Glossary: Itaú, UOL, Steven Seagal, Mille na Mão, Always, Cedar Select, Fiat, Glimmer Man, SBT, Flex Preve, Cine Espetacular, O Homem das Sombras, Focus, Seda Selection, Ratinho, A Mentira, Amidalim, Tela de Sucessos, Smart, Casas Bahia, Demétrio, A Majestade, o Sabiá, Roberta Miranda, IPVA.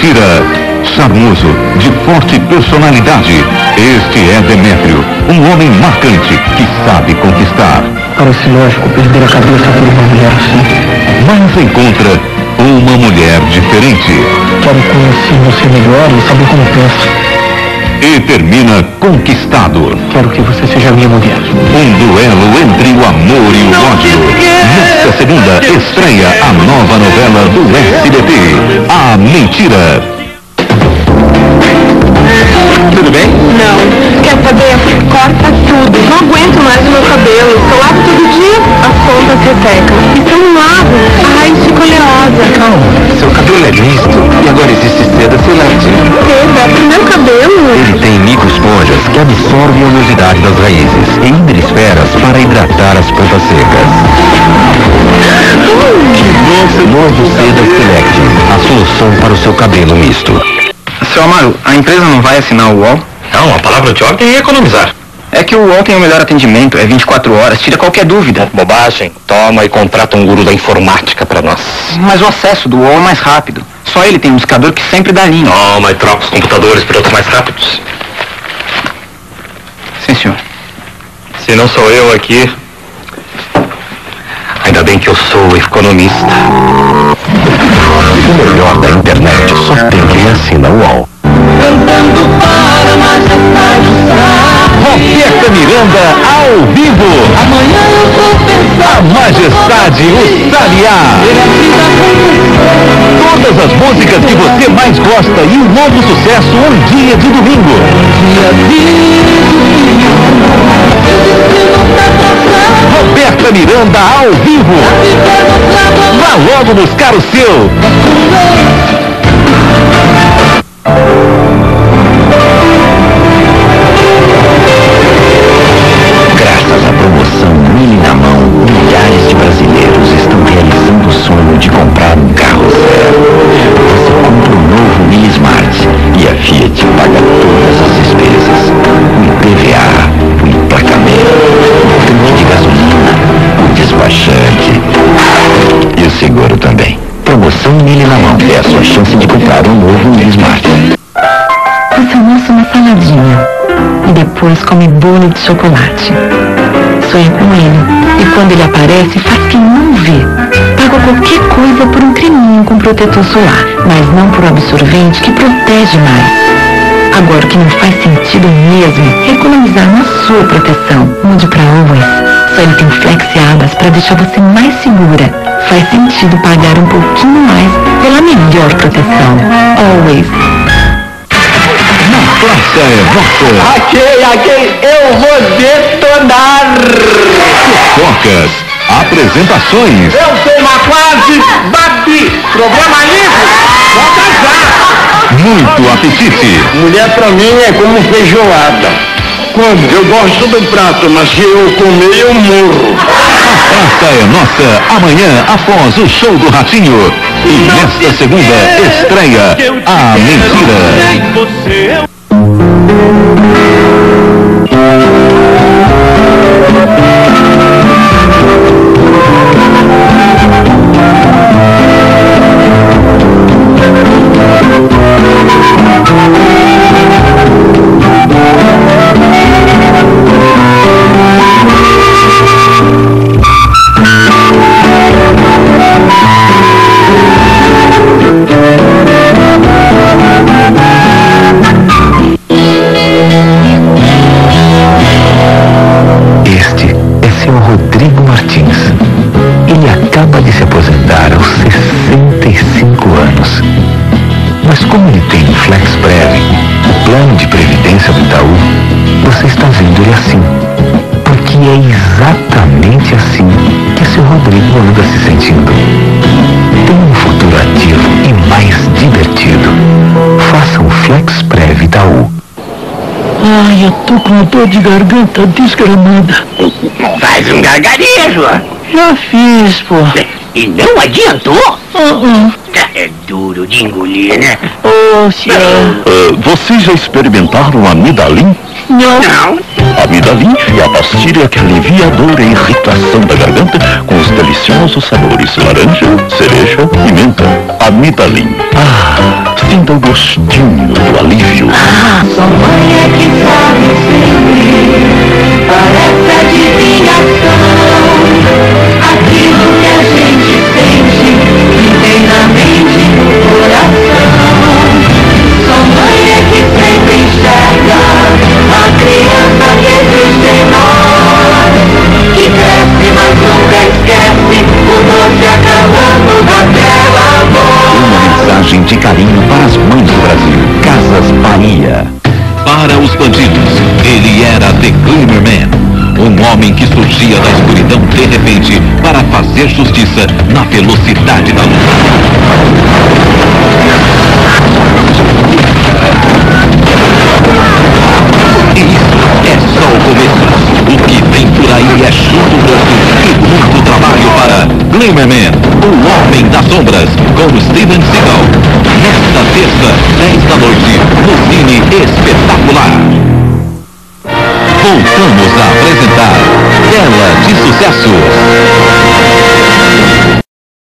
Mentira. Charmoso, de forte personalidade. Este é Demétrio, um homem marcante que sabe conquistar. Parece lógico perder a cabeça por uma mulher assim. Mas encontra uma mulher diferente. Quero conhecer você melhor e saber como pensa. E termina conquistado. Quero que você seja minha mulher. Um duelo entre o amor e o ódio. Nesta segunda estreia a nova novela do SBT, A Mentira. Tudo bem? Não. Quer saber? Corta tudo. Não aguento mais o meu cabelo. Eu lavo todo dia. A ponta seca. Então eu lavo. A raiz fica oleosa. Calma. Seu cabelo é liso. E agora existe Seda Select. Seda? Pro meu cabelo? Ele tem microesponjas que absorvem a oleosidade das raízes e hidroesferas para hidratar as pontas secas. Que novo Cedar Select, a solução para o seu cabelo misto. Seu Amaro, a empresa não vai assinar o UOL? Não, a palavra de ordem é economizar. É que o UOL tem o melhor atendimento, é 24 horas, tira qualquer dúvida. Bobagem, toma e contrata um guru da informática pra nós. Mas o acesso do UOL é mais rápido. Só ele tem um buscador que sempre dá linha. Toma e troca os computadores por outros mais rápidos. Sim, senhor. Se não sou eu aqui... Ainda bem que eu sou economista. O melhor da internet só tem quem assina o UOL. Cantando para a Majestade. Roberta Miranda ao vivo. Amanhã eu vou pensar. A Majestade, o Sabiá. Todas as músicas que você mais gosta e um novo sucesso um dia de domingo. Roberta Miranda ao vivo. Vá logo buscar o seu. Mille na Mão, milhares de brasileiros estão realizando o sonho de comprar um carro zero. Você compra um novo Mille Smart e a Fiat paga todas as despesas. O IPVA, o emplacamento, o tanque de gasolina, o despachante e o seguro também. Promoção Mille na Mão é a sua chance de comprar um novo Mille Smart. Você almoça uma saladinha e depois come bolo de chocolate. Sonha com ele, e quando ele aparece, faz quem não vê. Paga qualquer coisa por um creminho com protetor solar, mas não por um absorvente que protege mais. Agora o que não faz sentido mesmo é economizar na sua proteção. Mude pra Always. Só ele tem flex e abas pra deixar você mais segura. Faz sentido pagar um pouquinho mais pela melhor proteção. Always. Nossa, é nossa. Ok, eu vou detonar. Focus, apresentações. Eu sou uma quase babi. Programa livre, volta já. Muito apetite. Mulher pra mim é como feijoada. Como? Eu gosto do prato, mas se eu comer eu morro. Essa é nossa, amanhã após o show do Ratinho. E nesta segunda estreia A Mentira. Como ele tem o Flex Preve, o plano de previdência do Itaú, você está vendo ele assim. Porque é exatamente assim que seu Rodrigo anda se sentindo. Tem um futuro ativo e mais divertido. Faça o Flex Preve Itaú. Ai, eu tô com uma dor de garganta desgramada. Faz um gargarejo. Já fiz, pô. E não adiantou? É duro de engolir, né? Ô, senhor... Vocês já experimentaram a Amidalim? Não. Amidalim é a pastilha que alivia a dor e a irritação da garganta com os deliciosos sabores laranja, cereja e menta. Amidalim. Ah, sinta o gostinho do alívio. Ah, sua mãe é que sabe sempre para essa adivinhação. Aquilo que a gente sente que tem na mente e no coração. Sua mãe é que sempre enxerga a criança que existe em nós, que cresce, mas nunca esquece o doce acabando naquela voz. Uma mensagem de carinho para as mães do Brasil. Casas Bahia. Para os bandidos, ele era The Glimmer Man. Um homem que surgia da escuridão de repente para fazer justiça na velocidade da luz. E isso é só o começo. O que vem por aí é chute grosso e muito trabalho para Glimmer Man, o Homem das Sombras, com Steven Seagal. Nesta terça, 10 da noite, no Cine Espetacular. Voltamos a apresentar Tela de Sucessos.